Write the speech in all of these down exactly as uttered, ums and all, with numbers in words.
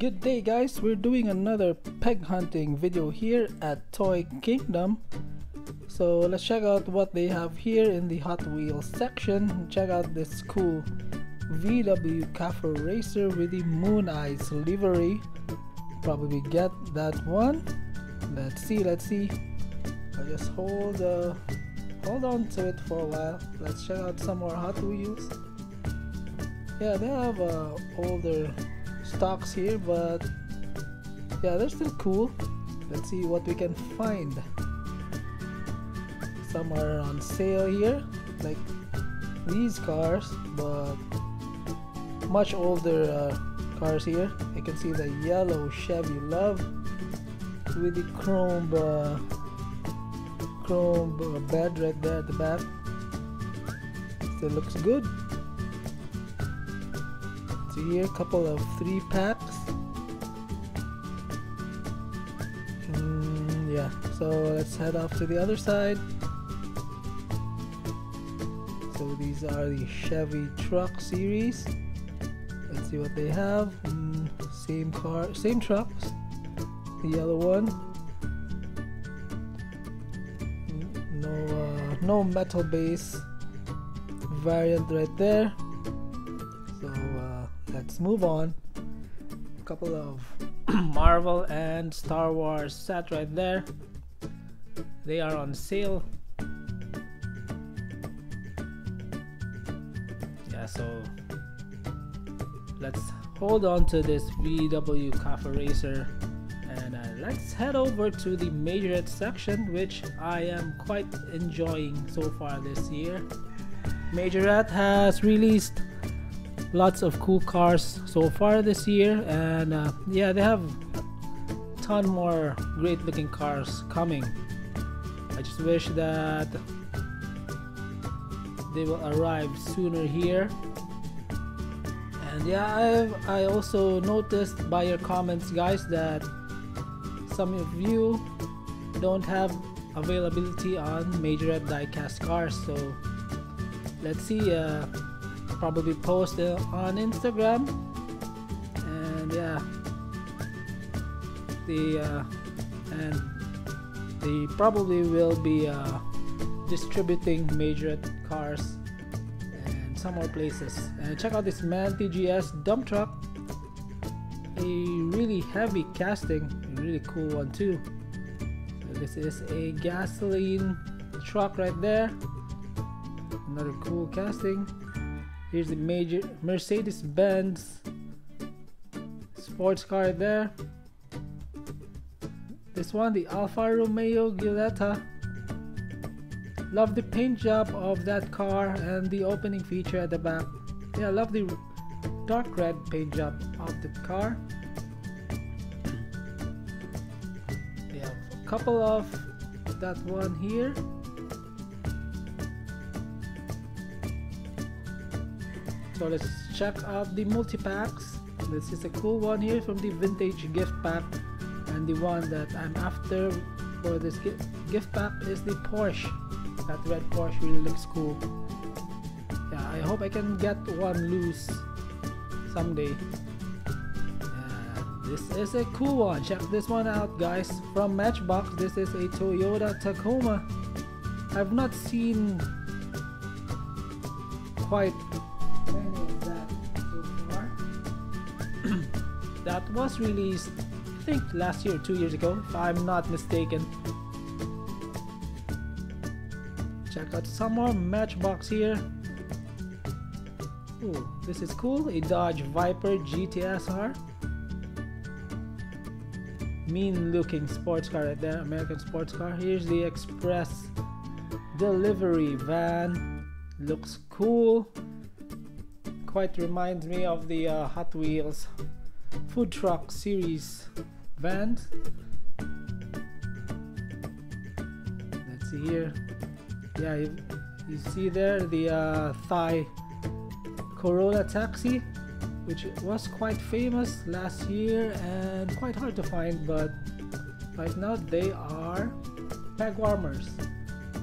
Good day guys, we're doing another peg hunting video here at Toy Kingdom. So let's check out what they have here in the Hot Wheels section. Check out this cool V W Cafe Racer with the Moon Eyes livery. Probably get that one. Let's see, let's see. I just hold uh, hold on to it for a while. Let's check out some more Hot Wheels. Yeah, they have uh, older stocks here, but yeah, they're still cool. Let's see what we can find. Some are on sale here, like these cars, but much older uh, cars here. You can see the yellow Chevy Love with the chrome uh, chrome bed right there at the back. Still looks good. So here, couple of three packs. Mm, yeah, so let's head off to the other side. So these are the Chevy truck series. Let's see what they have. Mm, same car, same trucks. The yellow one. No, uh, no metal base variant right there. So. Uh, Let's move on. A couple of Marvel and Star Wars set right there. They are on sale. Yeah, so let's hold on to this V W Cafe Racer and uh, let's head over to the Majorette section, which I am quite enjoying so far this year. Majorette has released lots of cool cars so far this year, and uh, yeah, they have a ton more great looking cars coming. I just wish that they will arrive sooner here. And yeah, I've, I also noticed by your comments guys that some of you don't have availability on Majorette diecast cars, so let's see. uh, Probably post it on Instagram, and yeah, the uh, and they probably will be uh, distributing Majorette cars and some more places. And check out this Man T G S dump truck, a really heavy casting, a really cool one too. So this is a gasoline truck right there. Another cool casting. Here's the major Mercedes-Benz sports car there. This one, the Alfa Romeo Giulietta. Love the paint job of that car and the opening feature at the back. Yeah, I love the dark red paint job of the car. We have a couple of that one here. So let's check out the multi-packs. This is a cool one here from the vintage gift pack, and the one that I'm after for this gift pack is the Porsche. That red Porsche really looks cool. Yeah, I hope I can get one loose someday. Uh, this is a cool one. Check this one out guys, from Matchbox. This is a Toyota Tacoma. I've not seen quite that was released, I think last year, two years ago, if I'm not mistaken. Check out some more Matchbox here. Ooh, this is cool, a Dodge Viper G T S R. Mean looking sports car right there, American sports car. Here's the express delivery van, looks cool. Quite reminds me of the uh, Hot Wheels food truck series vans. Let's see here. Yeah, you, you see there the uh, Thai Corolla taxi, which was quite famous last year and quite hard to find, but right now they are peg warmers.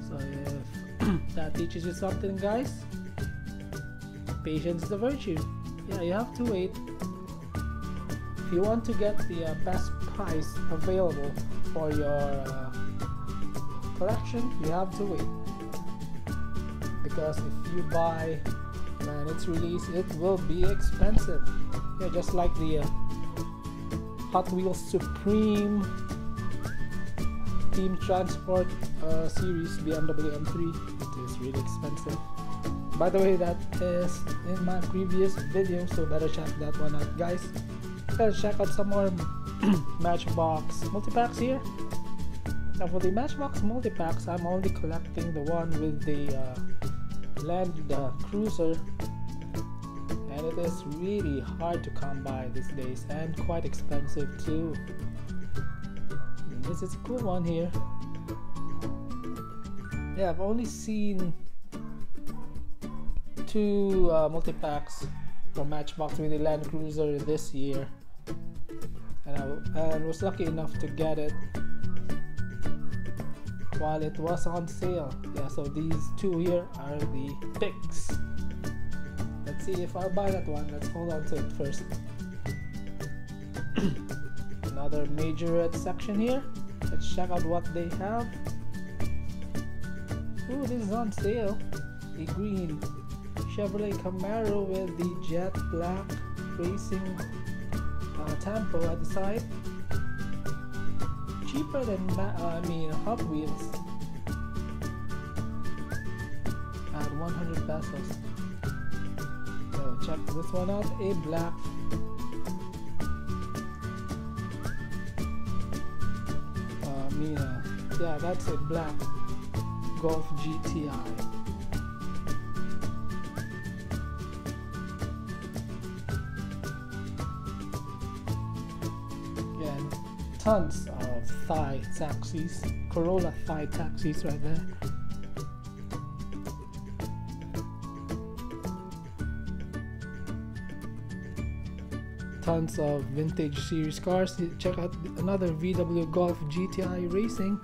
So if that teaches you something guys, patience is the virtue. Yeah, you have to wait if you want to get the uh, best price available for your uh, collection, you have to wait, because if you buy when it's released, it will be expensive. Yeah, just like the uh, Hot Wheels Supreme Team Transport uh, series B M W M three. It is really expensive. By the way, that is in my previous video, so better check that one out, guys. Let's check out some more Matchbox multipacks here. Now for the Matchbox multipacks, I'm only collecting the one with the uh, Land uh, Cruiser, and it is really hard to come by these days and quite expensive too. And this is a cool one here. Yeah, I've only seen two uh, multi-packs for Matchbox with the Land Cruiser this year, and I and was lucky enough to get it while it was on sale. Yeah, so these two here are the picks. Let's see if I'll buy that one. Let's hold on to it first. Another Majorette section here. Let's check out what they have. Ooh, this is on sale. The green Chevrolet Camaro with the jet black racing uh, tempo at the side, cheaper than Ma uh, I mean Hot Wheels at one hundred pesos. So check this one out, a black uh, I mean uh, yeah, that's a black Golf G T I. Tons of Thai taxis, Corolla Thai taxis right there. Tons of vintage series cars. Check out another V W Golf G T I Racing.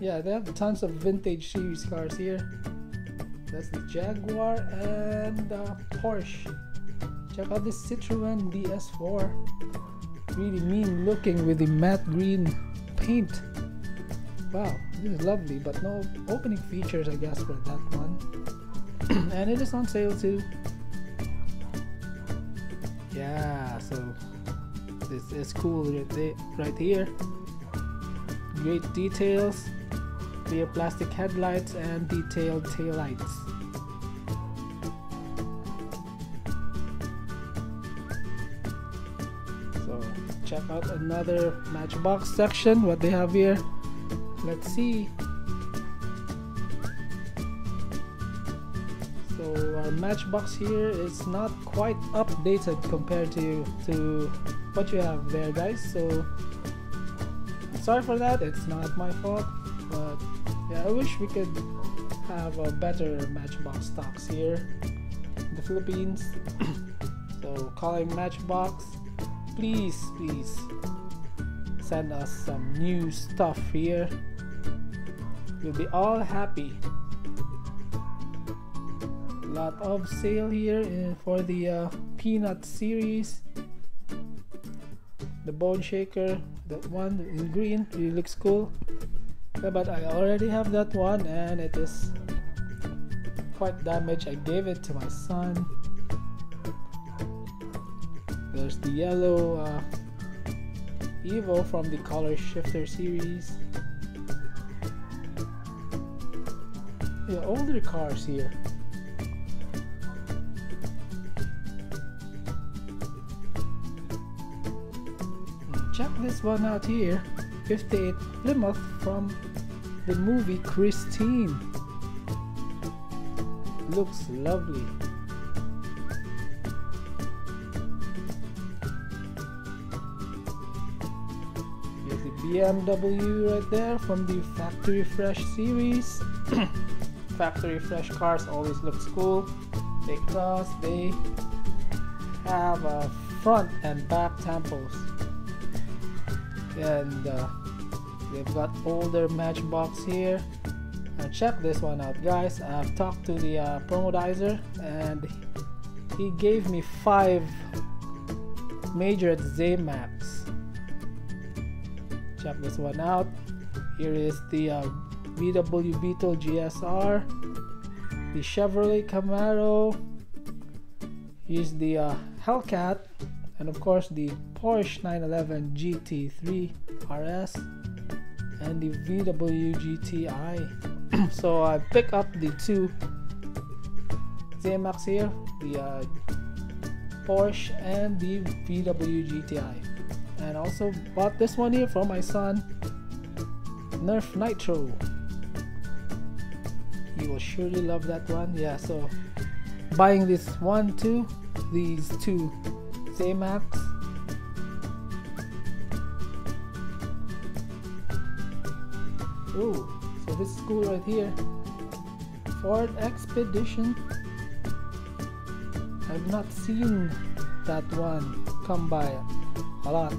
Yeah, they have tons of vintage series cars here. That's the Jaguar and uh, Porsche. Check out this Citroën D S four. Really mean looking with the matte green paint. Wow, this is lovely, but no opening features, I guess, for that one. And it is on sale too. Yeah, so this is cool right here. Great details. Clear plastic headlights and detailed taillights. So check out another Matchbox section, what they have here. Let's see. So our Matchbox here is not quite updated compared to, to what you have there, guys, so sorry for that, it's not my fault. But yeah, I wish we could have a better Matchbox stocks here in the Philippines. So calling Matchbox, please please send us some new stuff here. We'll be all happy. Lot of sale here for the uh, Peanut series. The Bone Shaker, that one in green, really looks cool. Yeah, but I already have that one and it is quite damaged. I gave it to my son. There's the yellow uh, Evo from the Color Shifter series. The older cars here. Check this one out here. fifty-eight Plymouth from the movie Christine. Looks lovely. Here's the B M W right there from the Factory Fresh series. Factory Fresh cars always look cool because they have uh, front and back tempos. And uh, they've got older Matchbox here. Now Check this one out, guys. I've talked to the uh, promodizer and he gave me five Majorette Zamacs. Check this one out. Here is the uh, V W Beetle G S R, the Chevrolet Camaro, here's the uh, Hellcat, and of course the Porsche nine eleven G T three R S and the V W G T I. So I pick up the two Zamacs here, the uh, Porsche and the V W G T I, and also bought this one here for my son, Nerf Nitro. You will surely love that one. Yeah, so buying this one too, these two Zamacs. Ooh, so this is cool right here. Ford Expedition. I've not seen that one come by a lot.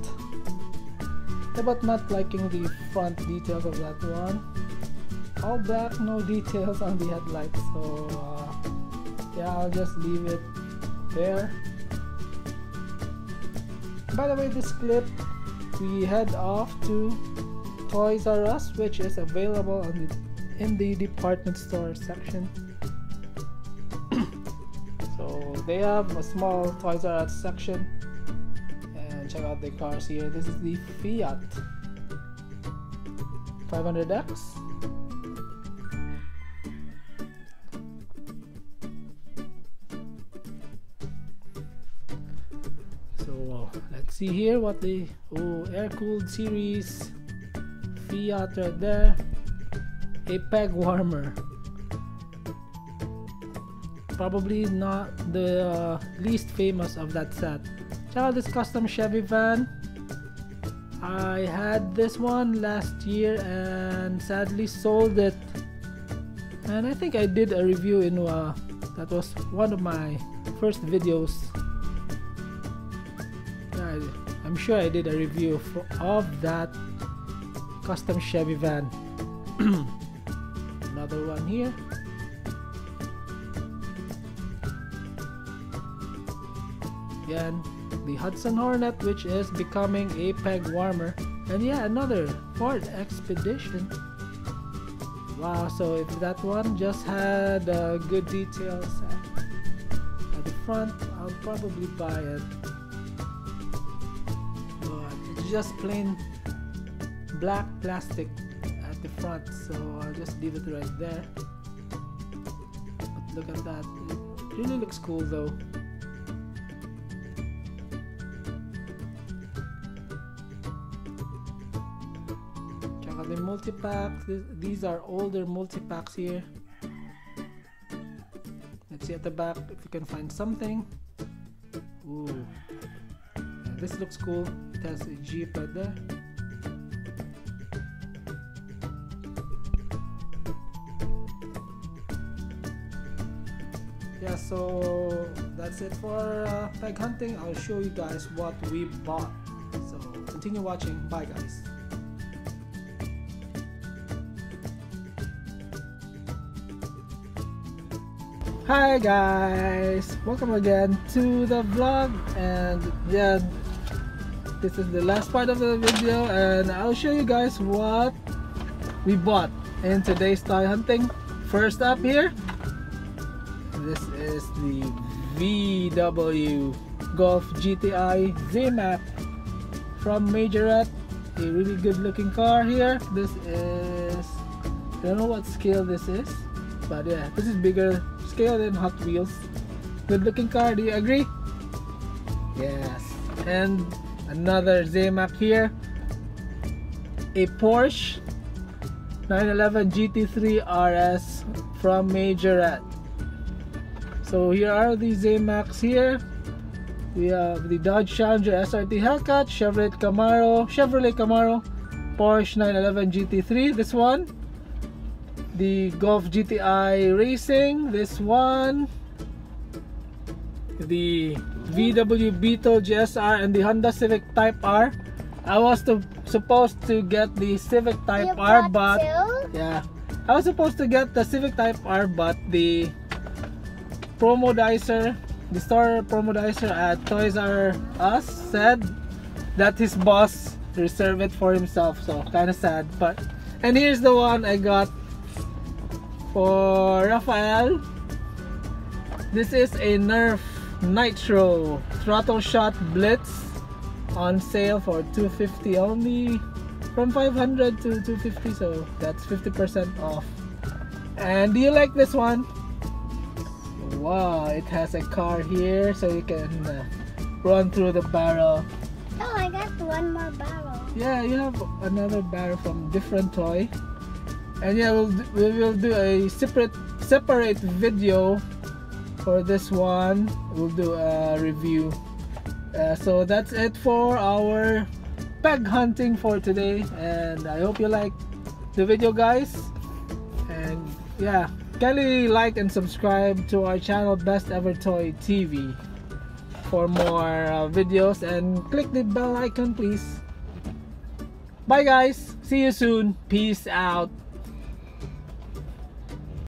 But not liking the front details of that one. All black, no details on the headlights. So uh, yeah, I'll just leave it there. By the way, this clip, we head off to Toys R Us, which is available on the, in the department store section. So they have a small Toys R Us section. And check out the cars here. This is the Fiat five hundred X. So uh, let's see here what the oh, air-cooled series Fiat right there, a peg warmer, probably not the uh, least famous of that set. Check out this custom Chevy van. I had this one last year and sadly sold it, and I think I did a review in uh, that was one of my first videos. I, I'm sure I did a review for, of that custom Chevy van. Another one here. Again, the Hudson Hornet, which is becoming a peg warmer, and yeah, another Ford Expedition. Wow, so if that one just had uh, good details at the front, I'll probably buy it. But it's just plain black plastic at the front, so I'll just leave it right there. But look at that, it really looks cool though. Check out the multi-packs. These are older multi-packs here. Let's see at the back if you can find something. Ooh, yeah, this looks cool. It has a Jeep right there. Yeah, so that's it for uh, peg hunting. I'll show you guys what we bought. So continue watching. Bye, guys. Hi, guys. Welcome again to the vlog. And yeah, this is the last part of the video. And I'll show you guys what we bought in today's toy hunting. First up here. This is the V W Golf G T I Zamac from Majorette. A really good looking car here. This is, I don't know what scale this is, but yeah, this is bigger scale than Hot Wheels. Good looking car, do you agree? Yes. And another Zamac here. A Porsche nine eleven G T three R S from Majorette. So here are the Zamacs here. We have the Dodge Challenger S R T Hellcat, Chevrolet Camaro, Chevrolet Camaro, Porsche nine eleven G T three, this one. The Golf G T I Racing, this one. The V W Beetle G S R and the Honda Civic Type R. I was to, supposed to get the Civic Type you R, but two? Yeah, I was supposed to get the Civic Type R, but the promodizer, the store promodizer at Toys R Us said that his boss reserved it for himself, so kind of sad. But and here's the one I got for Rafael. This is a Nerf Nitro Throttle Shot Blitz on sale for two hundred fifty dollars only, from five hundred dollars to two hundred fifty dollars, so that's fifty percent off. And do you like this one? Wow, it has a car here, so you can uh, run through the barrel. Oh, I got one more barrel. Yeah, you have another barrel from different toy. And yeah, we'll, we will do a separate separate video for this one. We'll do a review. Uh, so that's it for our peg hunting for today, and I hope you like the video, guys. And yeah, kindly like and subscribe to our channel, Best Ever Toy T V, for more uh, videos, and click the bell icon, please. Bye guys, see you soon. Peace out.